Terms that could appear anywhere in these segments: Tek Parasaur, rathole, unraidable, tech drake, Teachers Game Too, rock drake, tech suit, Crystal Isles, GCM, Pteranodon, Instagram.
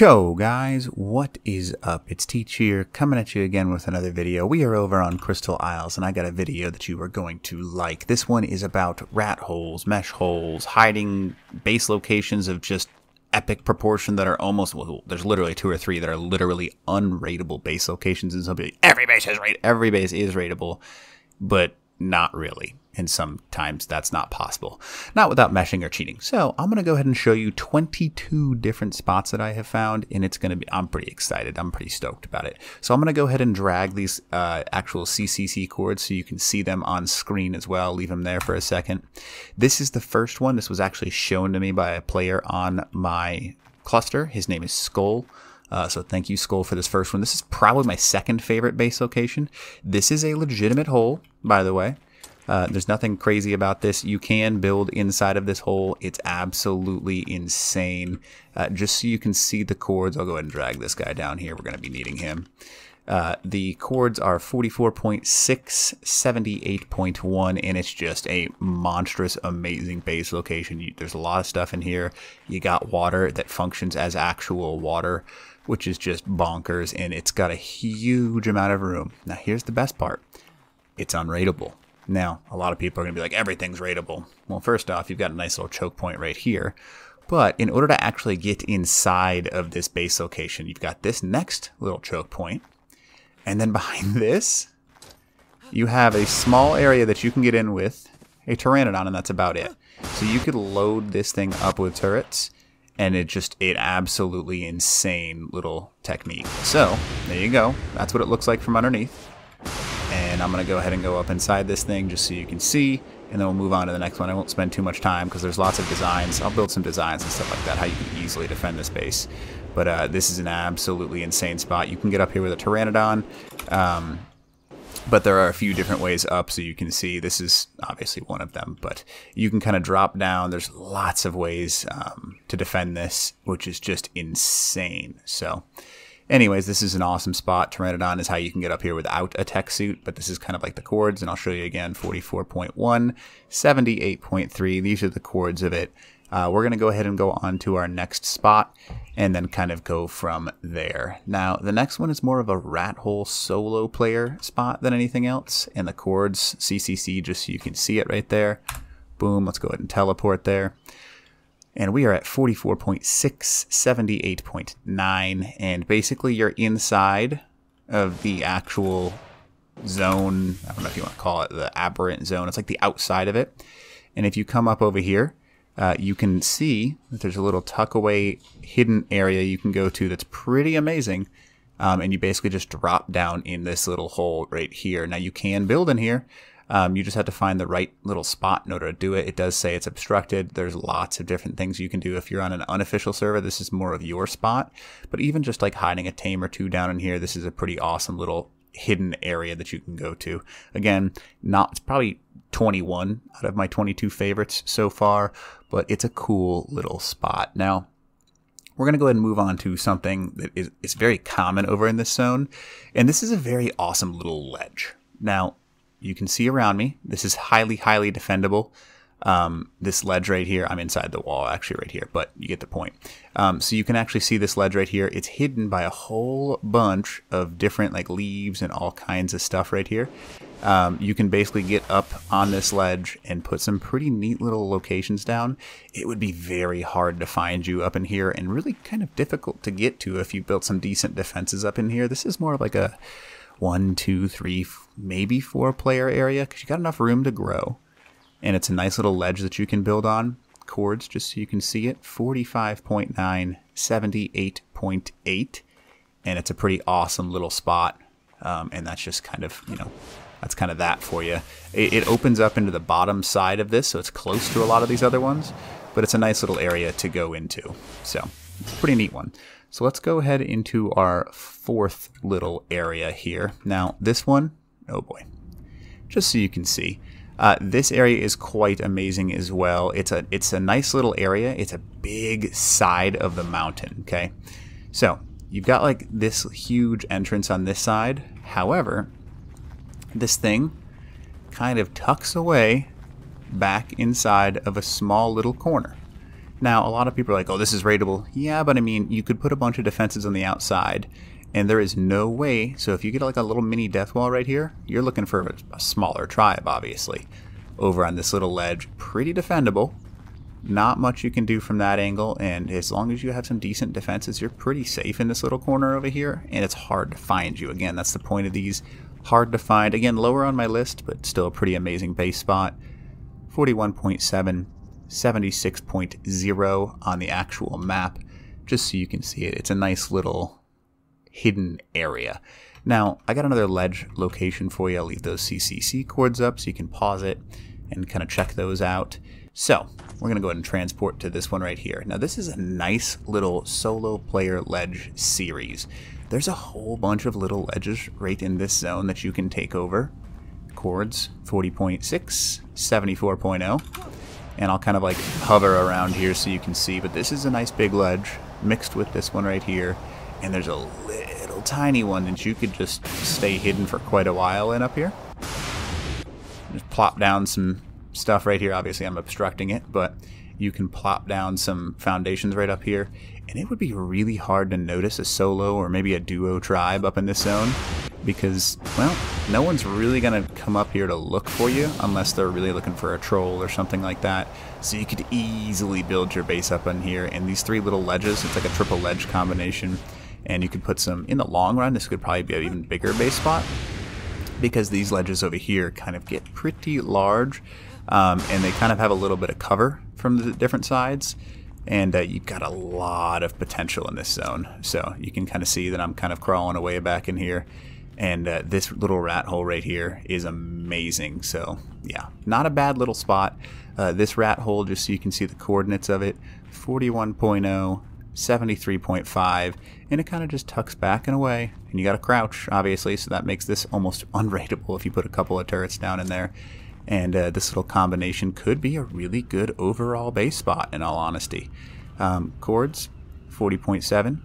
Yo guys, what is up? It's Teach here, coming at you again with another video. We are over on Crystal Isles, and I got a video that you are going to like. This one is about rat holes, mesh holes, hiding base locations of just epic proportion that are almost, well, there's literally two or three that are literally unrateable base locations in some people. Every base is rateable, but not really. And sometimes that's not possible. Not without meshing or cheating. So I'm going to go ahead and show you 22 different spots that I have found. And it's going to be, I'm pretty excited. I'm pretty stoked about it. So I'm going to go ahead and drag these actual CCC cords so you can see them on screen as well. Leave them there for a second. This is the first one. This was actually shown to me by a player on my cluster. His name is Skull. So thank you, Skull, for this first one. This is probably my second favorite base location. This is a legitimate hole, by the way. There's nothing crazy about this. You can build inside of this hole. It's absolutely insane. Just so you can see the cords, I'll go ahead and drag this guy down here. We're going to be needing him. The cords are 44.6, 78.1, and it's just a monstrous, amazing base location. There's a lot of stuff in here. You got water that functions as actual water, which is just bonkers, and it's got a huge amount of room. Now, here's the best part. It's unrateable. Now, a lot of people are going to be like, everything's rateable. Well, first off, you've got a nice little choke point right here. But in order to actually get inside of this base location, you've got this next little choke point. And then behind this, you have a small area that you can get in with a Pteranodon, and that's about it. So you could load this thing up with turrets, and it just an absolutely insane little technique. So there you go. That's what it looks like from underneath. And I'm going to go ahead and go up inside this thing just so you can see, and then we'll move on to the next one. I won't spend too much time because there's lots of designs. I'll build some designs and stuff like that, how you can easily defend this base. But this is an absolutely insane spot. You can get up here with a Pteranodon, but there are a few different ways up, so you can see this is obviously one of them. But you can kind of drop down. There's lots of ways to defend this, which is just insane. So anyways, this is an awesome spot. Pteranodon is how you can get up here without a tech suit, but this is kind of like the cords, and I'll show you again, 44.1, 78.3. These are the cords of it. We're going to go ahead and go on to our next spot and then kind of go from there. Now, the next one is more of a rat hole solo player spot than anything else, and the cords, CCC, just so you can see it right there. Boom, let's go ahead and teleport there. And we are at 44.6, 78.9, and basically you're inside of the actual zone. I don't know if you want to call it the aberrant zone. It's like the outside of it. And if you come up over here, you can see that there's a little tuck away hidden area you can go to that's pretty amazing. And you basically just drop down in this little hole right here. Now you can build in here. You just have to find the right little spot in order to do it. It does say it's obstructed. There's lots of different things you can do. If you're on an unofficial server, this is more of your spot. But even just like hiding a tame or two down in here, this is a pretty awesome little hidden area that you can go to. Again, it's probably 21 out of my 22 favorites so far, but it's a cool little spot. Now, we're going to go ahead and move on to something that is very common over in this zone. And this is a very awesome little ledge. Now, you can see around me, this is highly, highly defendable. This ledge right here, I'm inside the wall actually right here, but you get the point. So you can actually see this ledge right here. It's hidden by a whole bunch of different like leaves and all kinds of stuff right here. You can basically get up on this ledge and put some pretty neat little locations down. It would be very hard to find you up in here and really kind of difficult to get to if you built some decent defenses up in here. This is more of like a 1, 2, 3, maybe 4 player area because you got enough room to grow, and it's a nice little ledge that you can build on. Cords, just so you can see it, 45.9, 78.8, and it's a pretty awesome little spot. And that's just kind of, you know, that's kind of that for you. It opens up into the bottom side of this, so it's close to a lot of these other ones, but it's a nice little area to go into. So it's a pretty neat one. So let's go ahead into our fourth little area here. Now this one, oh boy, just so you can see, this area is quite amazing as well. It's a nice little area. It's a big side of the mountain, okay? So you've got like this huge entrance on this side. However, this thing kind of tucks away back inside of a small little corner. Now, a lot of people are like, oh, this is raidable. Yeah, but I mean, you could put a bunch of defenses on the outside, and there is no way. So if you get like a little mini death wall right here, you're looking for a smaller tribe, obviously. Over on this little ledge, pretty defendable. Not much you can do from that angle, and as long as you have some decent defenses, you're pretty safe in this little corner over here, and it's hard to find you. Again, that's the point of these. Hard to find. Again, lower on my list, but still a pretty amazing base spot. 41.7, 76.0 on the actual map, just so you can see it. It's a nice little hidden area. Now, I got another ledge location for you. I'll leave those CCC cords up so you can pause it and kind of check those out. So we're going to go ahead and transport to this one right here. Now, this is a nice little solo player ledge series. There's a whole bunch of little ledges right in this zone that you can take over. Cords, 40.6, 74.0. And I'll kind of like hover around here so you can see, but this is a nice big ledge mixed with this one right here. And there's a little tiny one that you could just stay hidden for quite a while in up here. Just plop down some stuff right here. Obviously I'm obstructing it, but you can plop down some foundations right up here, and it would be really hard to notice a solo or maybe a duo tribe up in this zone because, well, no one's really gonna come up here to look for you unless they're really looking for a troll or something like that. So you could easily build your base up in here, and these three little ledges, it's like a triple ledge combination, and you could put some, in the long run this could probably be an even bigger base spot because these ledges over here kind of get pretty large. And they kind of have a little bit of cover from the different sides, and you've got a lot of potential in this zone. So you can kind of see that I'm kind of crawling away back in here, and this little rat hole right here is amazing. So yeah, not a bad little spot. This rat hole, just so you can see the coordinates of it, 41.0, 73.5, and it kind of just tucks back and away, and you got to crouch obviously, so that makes this almost unraidable if you put a couple of turrets down in there. And this little combination could be a really good overall base spot, in all honesty. Cords, 40.7,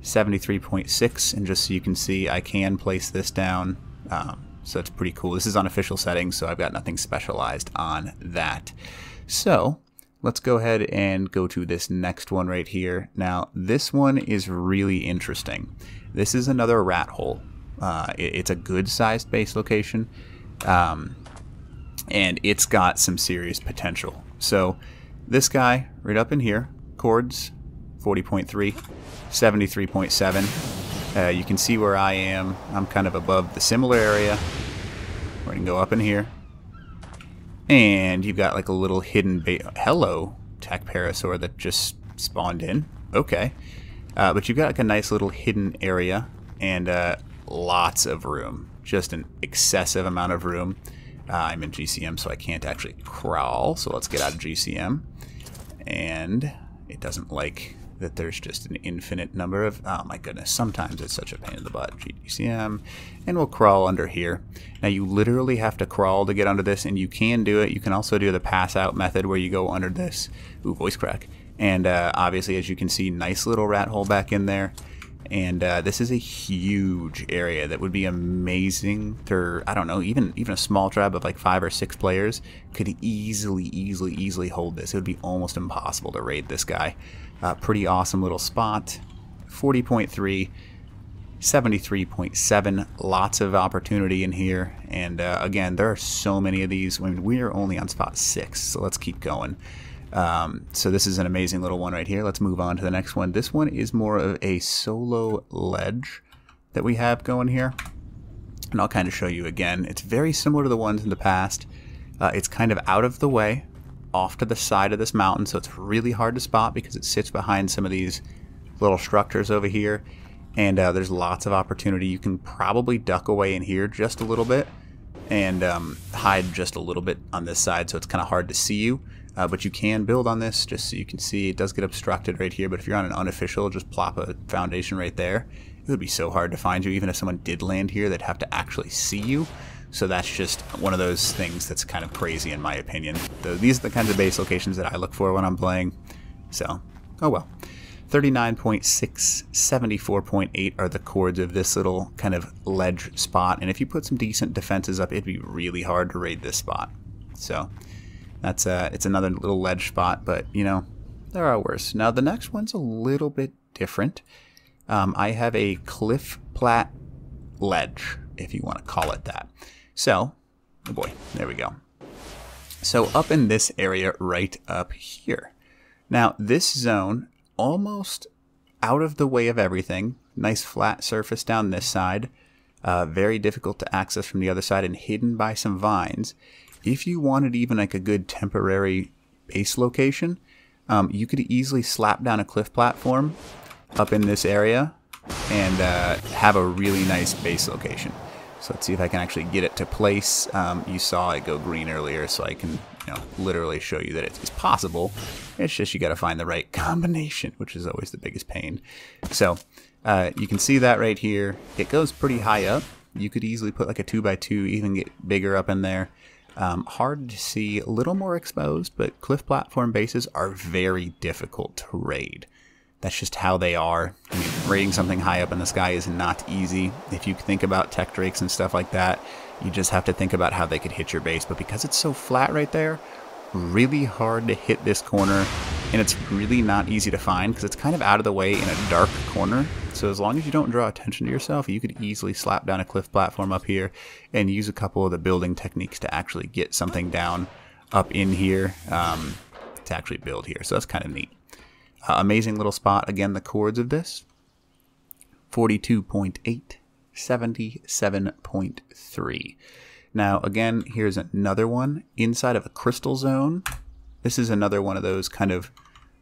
73.6, and just so you can see, I can place this down, so it's pretty cool. This is on official settings, so I've got nothing specialized on that. So let's go ahead and go to this next one right here. Now, this one is really interesting. This is another rat hole. It's a good-sized base location. And it's got some serious potential. So this guy right up in here, cords, 40.3, 73.7. You can see where I am. I'm kind of above the similar area. We're going to go up in here. And you've got like a little hidden bait. Hello, Tek Parasaur that just spawned in. Okay. But you've got like a nice little hidden area, and lots of room. Just an excessive amount of room. I'm in GCM, so I can't actually crawl, so let's get out of GCM. And it doesn't like that there's just an infinite number of, oh my goodness, sometimes it's such a pain in the butt. GCM, and we'll crawl under here. Now you literally have to crawl to get under this, and you can do it. You can also do the pass out method where you go under this. Ooh, voice crack. And obviously, as you can see, nice little rat hole back in there. And this is a huge area that would be amazing for, I don't know, even a small tribe of like 5 or 6 players could easily hold this. It would be almost impossible to raid this guy. Pretty awesome little spot. 40.3, 73.7, lots of opportunity in here. And again, there are so many of these. I mean, we're only on spot 6, so let's keep going. So this is an amazing little one right here. Let's move on to the next one. This one is more of a solo ledge that we have going here. And I'll kind of show you again. It's very similar to the ones in the past. It's kind of out of the way, off to the side of this mountain. So it's really hard to spot because it sits behind some of these little structures over here. And there's lots of opportunity. You can probably duck away in here just a little bit and hide just a little bit on this side. So it's kind of hard to see you. But you can build on this, just so you can see. It does get obstructed right here, but if you're on an unofficial, just plop a foundation right there. It would be so hard to find you. Even if someone did land here, they'd have to actually see you. So that's just one of those things that's kind of crazy in my opinion. Though these are the kinds of base locations that I look for when I'm playing. So, oh well. 39.6, 74.8 are the cords of this little kind of ledge spot. And if you put some decent defenses up, it'd be really hard to raid this spot. So that's it's another little ledge spot, but you know, There are worse. Now the next one's a little bit different. I have a cliff plat ledge, if you want to call it that. So, oh boy, there we go. So up in this area right up here. Now this zone, almost out of the way of everything. Nice flat surface down this side. Very difficult to access from the other side and hidden by some vines. If you wanted even like a good temporary base location, you could easily slap down a cliff platform up in this area and have a really nice base location. So let's see if I can actually get it to place. You saw it go green earlier, so I can literally show you that it's possible. It's just you got to find the right combination, which is always the biggest pain. So you can see that right here. It goes pretty high up. You could easily put like a 2x2, even get bigger up in there. Hard to see, a little more exposed, but cliff platform bases are very difficult to raid. That's just how they are. I mean, raiding something high up in the sky is not easy. If you think about tech drakes and stuff like that, you just have to think about how they could hit your base. But because it's so flat right there, really hard to hit this corner, and it's really not easy to find because it's kind of out of the way in a dark corner. So as long as you don't draw attention to yourself, you could easily slap down a cliff platform up here and use a couple of the building techniques to actually get something down up in here to actually build here. So that's kind of neat. Amazing little spot. Again, the chords of this, 42.8, 77.3. Now, again, here's another one inside of a crystal zone. This is another one of those kind of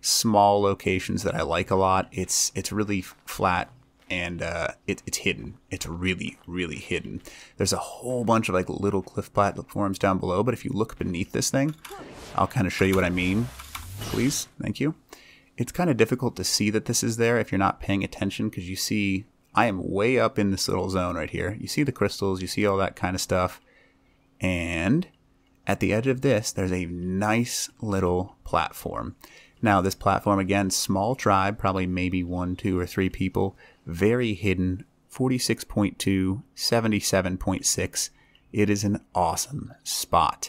small locations that I like a lot. It's really flat and it's hidden. It's really, really hidden. There's a whole bunch of like little cliff platforms down below, but if you look beneath this thing, I'll kind of show you what I mean. Please, thank you. It's kind of difficult to see that this is there if you're not paying attention, because you see I am way up in this little zone right here. You see the crystals, you see all that kind of stuff, and at the edge of this, there's a nice little platform. Now this platform, again, small tribe, probably maybe 1, 2, or 3 people, very hidden, 46.2, 77.6. It is an awesome spot.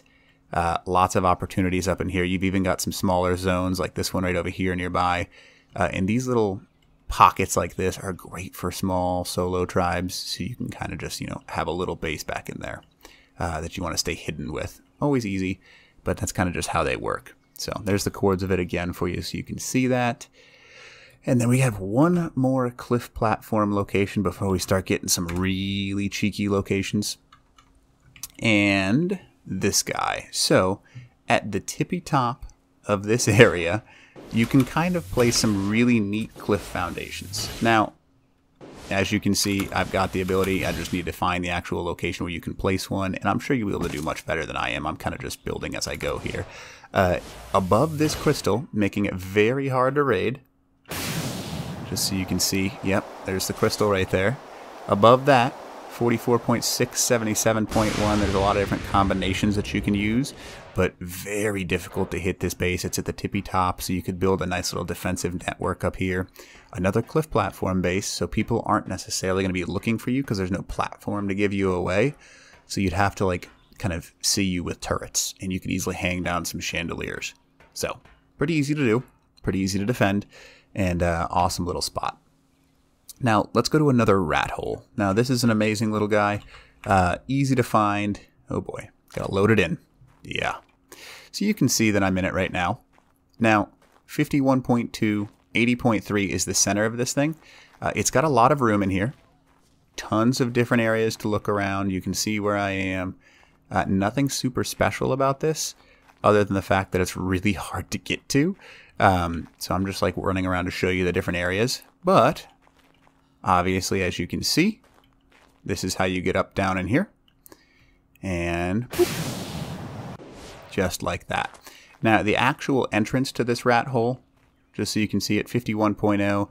Lots of opportunities up in here. You've even got some smaller zones like this one right over here nearby. And these little pockets like this are great for small solo tribes. So you can kind of just, have a little base back in there that you want to stay hidden with. Always easy, but that's kind of just how they work. So there's the chords of it again for you so you can see that. And then we have one more cliff platform location before we start getting some really cheeky locations. And this guy. So at the tippy top of this area, you can kind of place some really neat cliff foundations. Now, as you can see, I've got the ability. I just need to find the actual location where you can place one, and I'm sure you'll be able to do much better than I am. I'm kind of just building as I go here. Above this crystal, making it very hard to raid. Just so you can see, yep, there's the crystal right there. Above that, 44.6, 77.1. There's a lot of different combinations that you can use, but very difficult to hit this base. It's at the tippy top, so you could build a nice little defensive network up here. Another cliff platform base, so people aren't necessarily going to be looking for you because there's no platform to give you away. So you'd have to like kind of see you with turrets, and you could easily hang down some chandeliers. So pretty easy to do, pretty easy to defend, and awesome little spot. Now, let's go to another rat hole. Now, this is an amazing little guy. Easy to find. Oh boy, got to load it in. Yeah. So you can see that I'm in it right now. Now, 51.2, 80.3 is the center of this thing. It's got a lot of room in here. Tons of different areas to look around. You can see where I am. Nothing super special about this, other than the fact that it's really hard to get to. So I'm just like running around to show you the different areas. But obviously, as you can see, this is how you get up down in here, and whoop, just like that. Now, the actual entrance to this rat hole, just so you can see it, 51.0,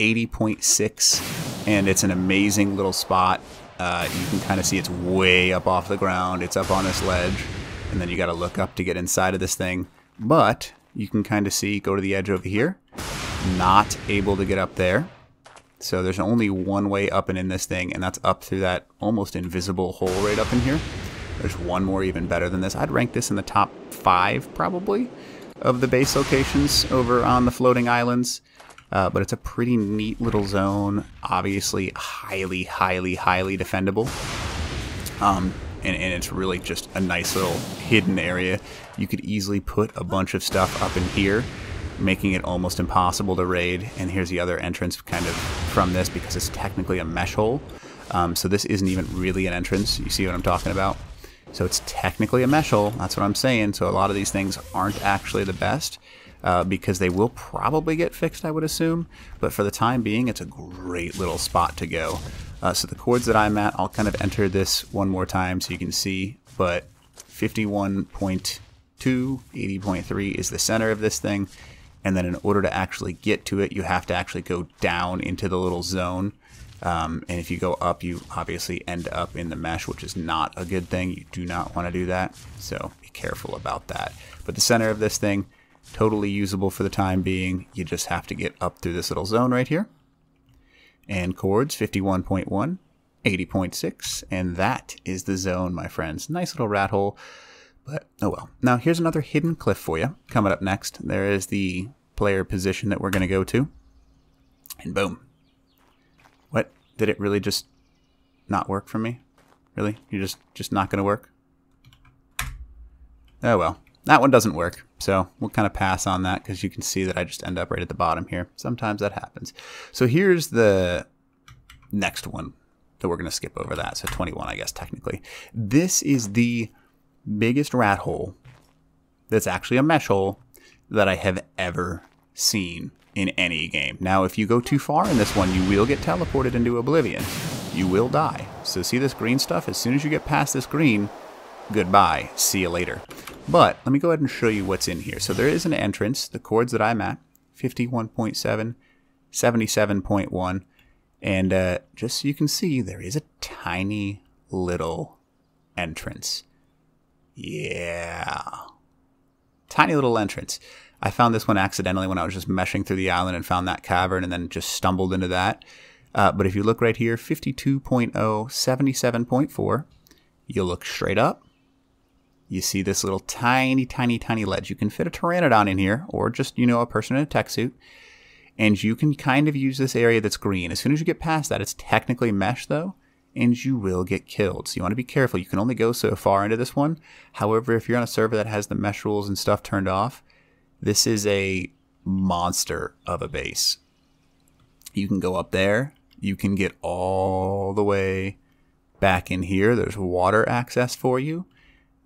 80.6, and it's an amazing little spot. You can kind of see it's way up off the ground. It's up on this ledge, and then you got to look up to get inside of this thing. But you can kind of see, go to the edge over here, not able to get up there. So there's only one way up and in this thing, and that's up through that almost invisible hole right up in here. There's one more even better than this. I'd rank this in the top 5 probably. of the base locations over on the floating islands. But it's a pretty neat little zone. Obviously, highly, highly, highly defendable. And it's really just a nice little hidden area. You could easily put a bunch of stuff up in here, making it almost impossible to raid. And here's the other entrance kind of from this, because it's technically a mesh hole. So this isn't even really an entrance. You see what I'm talking about? So it's technically a mesh hole. That's what I'm saying. So a lot of these things aren't actually the best. Because they will probably get fixed, I would assume. But for the time being, it's a great little spot to go. So the chords that I'm at, I'll kind of enter this one more time so you can see. But 51.2, 80.3 is the center of this thing. And then in order to actually get to it, you have to actually go down into the little zone. And if you go up, you obviously end up in the mesh, which is not a good thing. You do not want to do that. So be careful about that. But the center of this thing, totally usable for the time being. You just have to get up through this little zone right here. And chords 51.1, 80.6, and that is the zone, my friends. Nice little rat hole, but oh well. Now here's another hidden cliff for you. Coming up next, there is the player position that we're going to go to. And boom. What? Did it really just not work for me? Really? You're just not going to work? Oh well. That one doesn't work, so we'll kind of pass on that because you can see that I just end up right at the bottom here. Sometimes that happens. So here's the next one that we're going to skip over that. So 21, I guess, technically. This is the biggest rat hole that's actually a mesh hole that I have ever seen in any game. Now, if you go too far in this one, you will get teleported into oblivion. You will die. So see this green stuff? As soon as you get past this green, goodbye. See you later. But let me go ahead and show you what's in here. So there is an entrance, the chords that I'm at, 51.7, 77.1. And just so you can see, there is a tiny little entrance. Yeah. Tiny little entrance. I found this one accidentally when I was just meshing through the island and found that cavern and then just stumbled into that. But if you look right here, 52.0, 77.4, you look straight up. You see this little tiny, tiny, tiny ledge. You can fit a Pteranodon in here or just, you know, a person in a tech suit. And you can kind of use this area that's green. As soon as you get past that, it's technically mesh though, and you will get killed. So you want to be careful. You can only go so far into this one. However, if you're on a server that has the mesh rules and stuff turned off, this is a monster of a base. You can go up there. You can get all the way back in here. There's water access for you.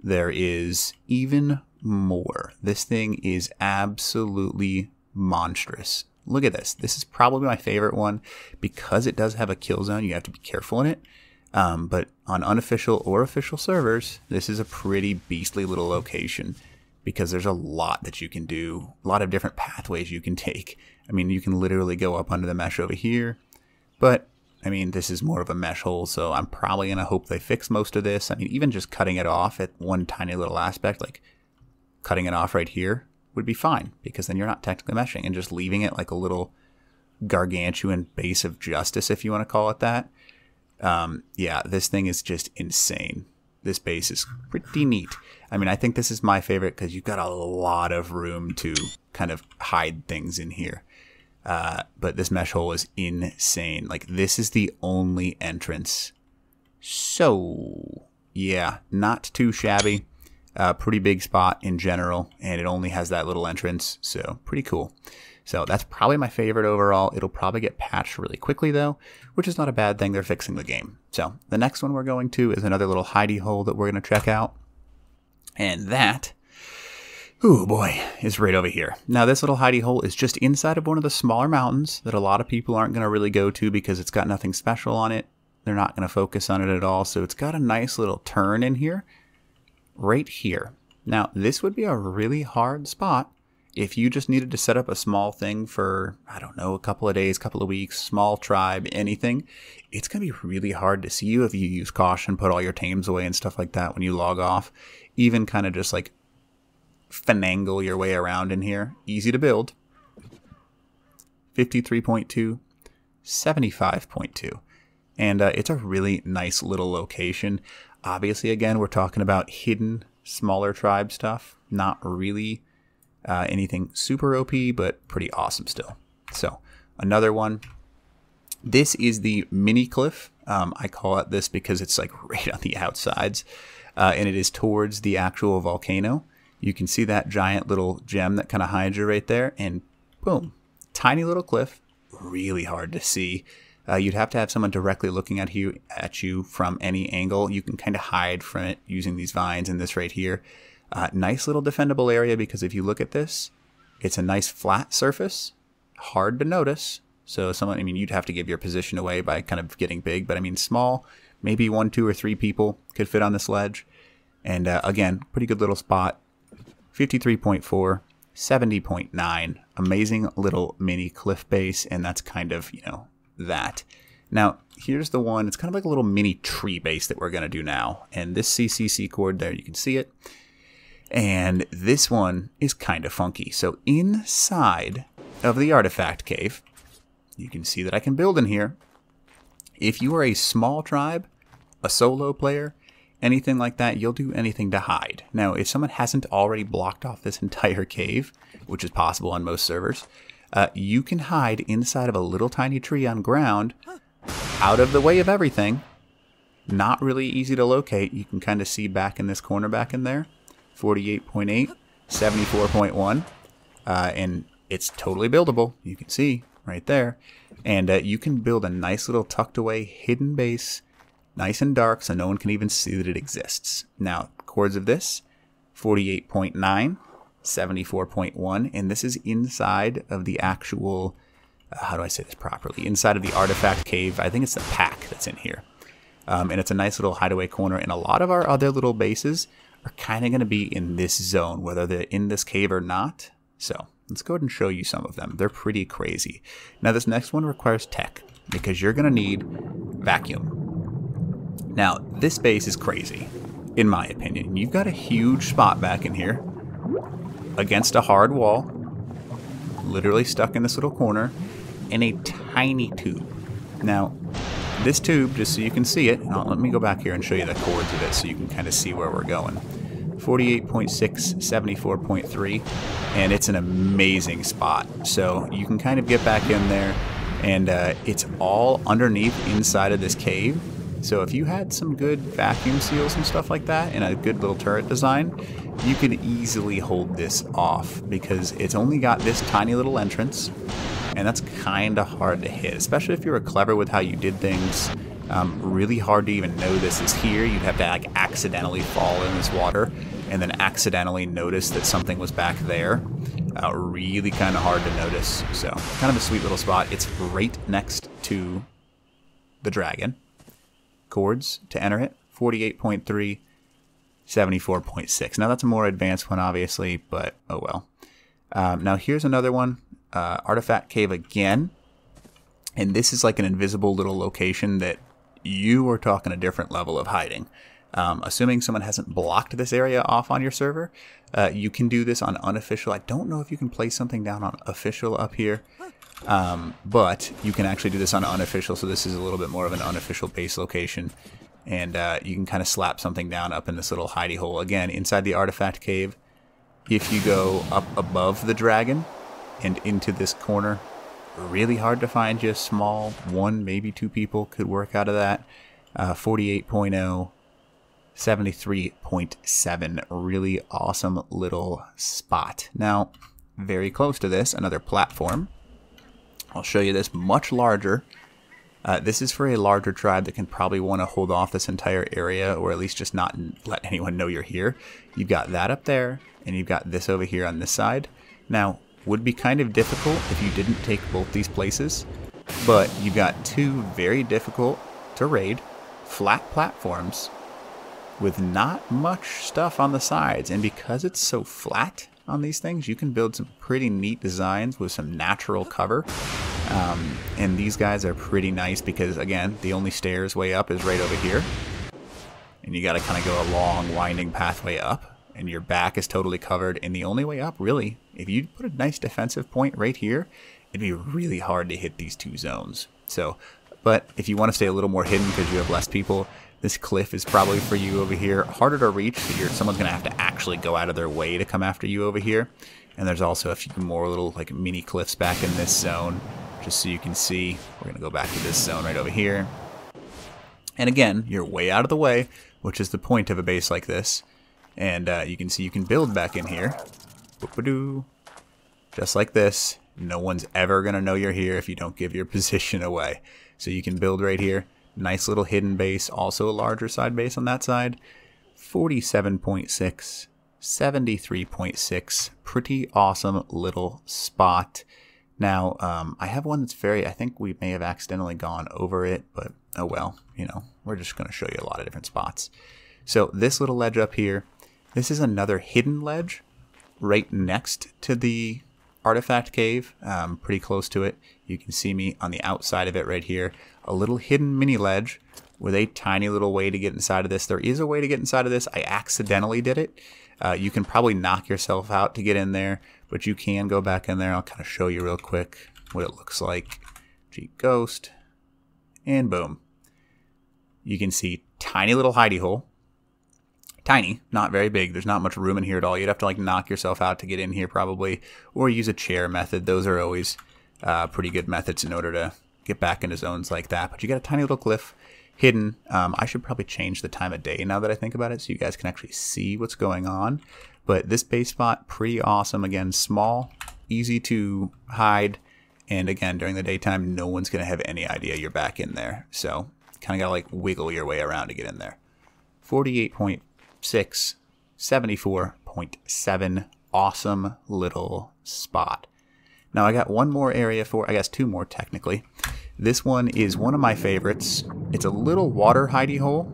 There is even more. This thing is absolutely monstrous. Look at this. This is probably my favorite one because it does have a kill zone. You have to be careful in it. But on unofficial or official servers, this is a pretty beastly little location because there's a lot that you can do, a lot of different pathways you can take. I mean, you can literally go up under the mesh over here, but I mean, this is more of a mesh hole, so I'm probably going to hope they fix most of this. I mean, even just cutting it off at one tiny little aspect, like cutting it off right here would be fine because then you're not technically meshing, and just leaving it like a little gargantuan base of justice, if you want to call it that. Yeah, this thing is just insane. This base is pretty neat. I mean, I think this is my favorite because you've got a lot of room to kind of hide things in here. But this mesh hole is insane. Like, this is the only entrance. So, yeah, not too shabby. Pretty big spot in general, and it only has that little entrance, so pretty cool. So that's probably my favorite overall. It'll probably get patched really quickly, though, which is not a bad thing. They're fixing the game. So the next one we're going to is another little hidey hole that we're going to check out, and that... Ooh, boy, it's right over here. Now, this little hidey hole is just inside of one of the smaller mountains that a lot of people aren't going to really go to because it's got nothing special on it. They're not going to focus on it at all. So it's got a nice little turn in here, right here. Now, this would be a really hard spot if you just needed to set up a small thing for, I don't know, a couple of days, couple of weeks, small tribe, anything. It's going to be really hard to see you if you use caution, put all your tames away and stuff like that when you log off. Even kind of just like finagle your way around in here. Easy to build. 53.2, 75.2. And it's a really nice little location. Obviously, again, we're talking about hidden, smaller tribe stuff. Not really anything super OP, but pretty awesome still. So another one. This is the mini cliff. I call it this because it's like right on the outsides, and it is towards the actual volcano. You can see that giant little gem that kind of hides you right there, and boom, tiny little cliff, really hard to see. You'd have to have someone directly looking at you, from any angle. You can kind of hide from it using these vines and this right here. Nice little defendable area, because if you look at this, it's a nice flat surface, hard to notice. So someone, I mean, you'd have to give your position away by kind of getting big, but I mean, small, maybe one, two, or three people could fit on this ledge. And again, pretty good little spot. 53.4, 70.9, amazing little mini cliff base. And that's kind of, you know, that. Now, here's the one, it's kind of like a little mini tree base that we're going to do now. And this CCC cord there, you can see it. And this one is kind of funky. So inside of the artifact cave, you can see that I can build in here. If you are a small tribe, a solo player, anything like that, you'll do anything to hide. Now, if someone hasn't already blocked off this entire cave, which is possible on most servers, you can hide inside of a little tiny tree on ground, out of the way of everything. Not really easy to locate. You can kind of see back in this corner back in there. 48.8, 74.1, and it's totally buildable. You can see right there. And you can build a nice little tucked away hidden base, nice and dark, so no one can even see that it exists. Now, cords of this, 48.9, 74.1, and this is inside of the actual, how do I say this properly? Inside of the artifact cave. I think it's the pack that's in here. And it's a nice little hideaway corner, and a lot of our other little bases are kind of going to be in this zone, whether they're in this cave or not. So let's go ahead and show you some of them. They're pretty crazy. Now, this next one requires tech, because you're going to need vacuum. Now, this base is crazy, in my opinion. You've got a huge spot back in here against a hard wall, literally stuck in this little corner, and a tiny tube. Now, this tube, just so you can see it, let me go back here and show you the cords of it so you can kind of see where we're going. 48.6, 74.3, and it's an amazing spot. So you can kind of get back in there, and it's all underneath inside of this cave. So if you had some good vacuum seals and stuff like that and a good little turret design, you could easily hold this off, because it's only got this tiny little entrance, and that's kind of hard to hit, especially if you were clever with how you did things. Really hard to even know this is here. You'd have to like accidentally fall in this water and then accidentally notice that something was back there. Really kind of hard to notice. So kind of a sweet little spot. It's right next to the dragon. Cords to enter it, 48.3, 74.6. Now that's a more advanced one, obviously, but oh well. Now here's another one, artifact cave again. And this is like an invisible little location that you are talking a different level of hiding. Assuming someone hasn't blocked this area off on your server, you can do this on unofficial. I don't know if you can place something down on official up here, but you can actually do this on unofficial. So this is a little bit more of an unofficial base location, and you can kind of slap something down up in this little hidey hole. Again, inside the artifact cave, if you go up above the dragon and into this corner, really hard to find you. Small, one, maybe two people could work out of that. 48.0, 73.7, really awesome little spot. Now, very close to this, another platform. I'll show you this much larger. This is for a larger tribe that can probably want to hold off this entire area, or at least just not let anyone know you're here. You've got that up there, and you've got this over here on this side. Now, would be kind of difficult if you didn't take both these places, but you got two very difficult to raid flat platforms with not much stuff on the sides. And because it's so flat on these things, you can build some pretty neat designs with some natural cover. And these guys are pretty nice because, again, the only stairs way up is right over here. And you got to kind of go a long winding pathway up. And your back is totally covered, and the only way up, really, if you put a nice defensive point right here, it'd be really hard to hit these two zones. So, but if you want to stay a little more hidden because you have less people, this cliff is probably for you over here. Harder to reach, so someone's going to have to actually go out of their way to come after you over here. And there's also a few more little like mini cliffs back in this zone, just so you can see. We're gonna go back to this zone right over here. And again, you're way out of the way, which is the point of a base like this. And you can see you can build back in here. Boop-a-doo. Just like this. No one's ever gonna know you're here if you don't give your position away. So you can build right here. Nice little hidden base, also a larger side base on that side. 47.6, 73.6, pretty awesome little spot. Now, I have one that's I think we may have accidentally gone over it, but oh well, you know, we're just gonna show you a lot of different spots. So this little ledge up here, this is another hidden ledge right next to the artifact cave, pretty close to it. You can see me on the outside of it right here. A little hidden mini ledge with a tiny little way to get inside of this. There is a way to get inside of this. I accidentally did it. You can probably knock yourself out to get in there, but you can go back in there. I'll kind of show you real quick what it looks like. Cheat ghost. And boom. You can see tiny little hidey hole. Tiny, not very big. There's not much room in here at all. You'd have to like knock yourself out to get in here probably, or use a chair method. Those are always pretty good methods in order to get back into zones like that. But you got a tiny little cliff hidden. I should probably change the time of day now that I think about it, so you guys can actually see what's going on. But this base spot, pretty awesome. Again, small, easy to hide. And again, during the daytime, no one's going to have any idea you're back in there. So kind of got to like wiggle your way around to get in there. 48.6, 74.7. Awesome little spot. Now I got one more area for, I guess two more technically. This one is one of my favorites. It's a little water hidey hole.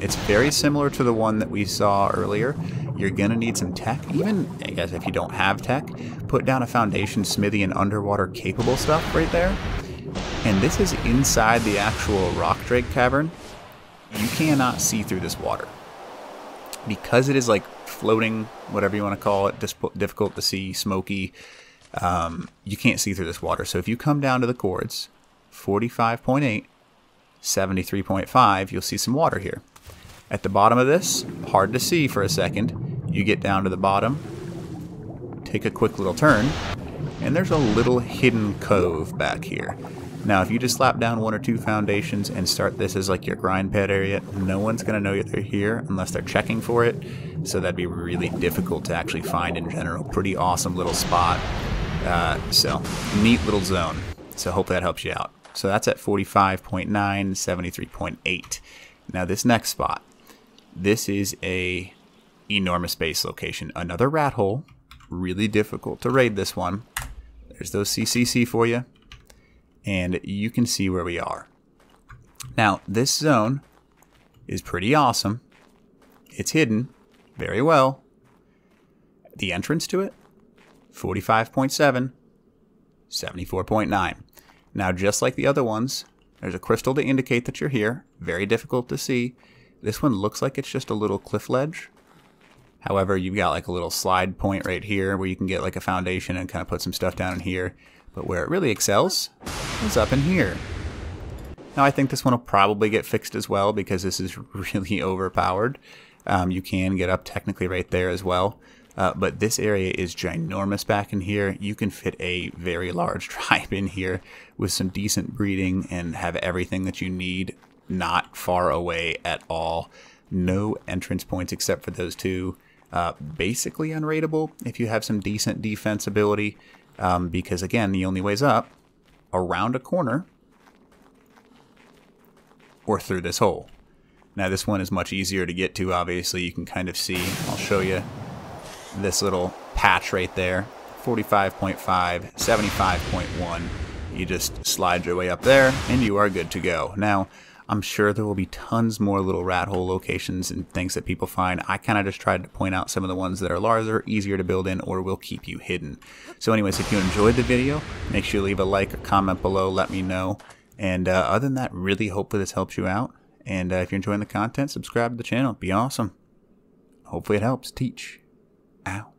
It's very similar to the one that we saw earlier. You're gonna need some tech, even I guess if you don't have tech, put down a foundation, smithy, and underwater capable stuff right there. And this is inside the actual rock drake cavern. You cannot see through this water. Because it is like floating, whatever you wanna call it, difficult to see, smoky, you can't see through this water. So if you come down to the cords, 45.8, 73.5, you'll see some water here. At the bottom of this, hard to see for a second, you get down to the bottom, take a quick little turn, and there's a little hidden cove back here. Now, if you just slap down one or two foundations and start this as like your grind pad area, no one's gonna know they're here unless they're checking for it. So that'd be really difficult to actually find in general. Pretty awesome little spot. So neat little zone. So hope that helps you out. So that's at 45.9, 73.8. Now this next spot, this is a enormous base location. Another rat hole, really difficult to raid this one. There's those CCC for you. And you can see where we are. Now this zone is pretty awesome. It's hidden very well. The entrance to it, 45.7, 74.9. Now, just like the other ones, there's a crystal to indicate that you're here. Very difficult to see. This one looks like it's just a little cliff ledge. However, you've got like a little slide point right here where you can get like a foundation and kind of put some stuff down in here. But where it really excels is up in here. Now, I think this one will probably get fixed as well because this is really overpowered. You can get up technically right there as well. But this area is ginormous back in here. You can fit a very large tribe in here with some decent breeding and have everything that you need, not far away at all. No entrance points except for those two. Basically unraidable if you have some decent defense ability, because again, the only way's up around a corner or through this hole. Now this one is much easier to get to, obviously. You can kind of see, I'll show you this little patch right there, 45.5, 75.1. You just slide your way up there and you are good to go. Now, I'm sure there will be tons more little rat hole locations and things that people find. I kind of just tried to point out some of the ones that are larger, easier to build in, or will keep you hidden. So anyways, if you enjoyed the video, make sure you leave a like, a comment below, let me know. And other than that, really hopefully this helps you out. And if you're enjoying the content, subscribe to the channel. It'd be awesome. Hopefully it helps. Teach. Ow.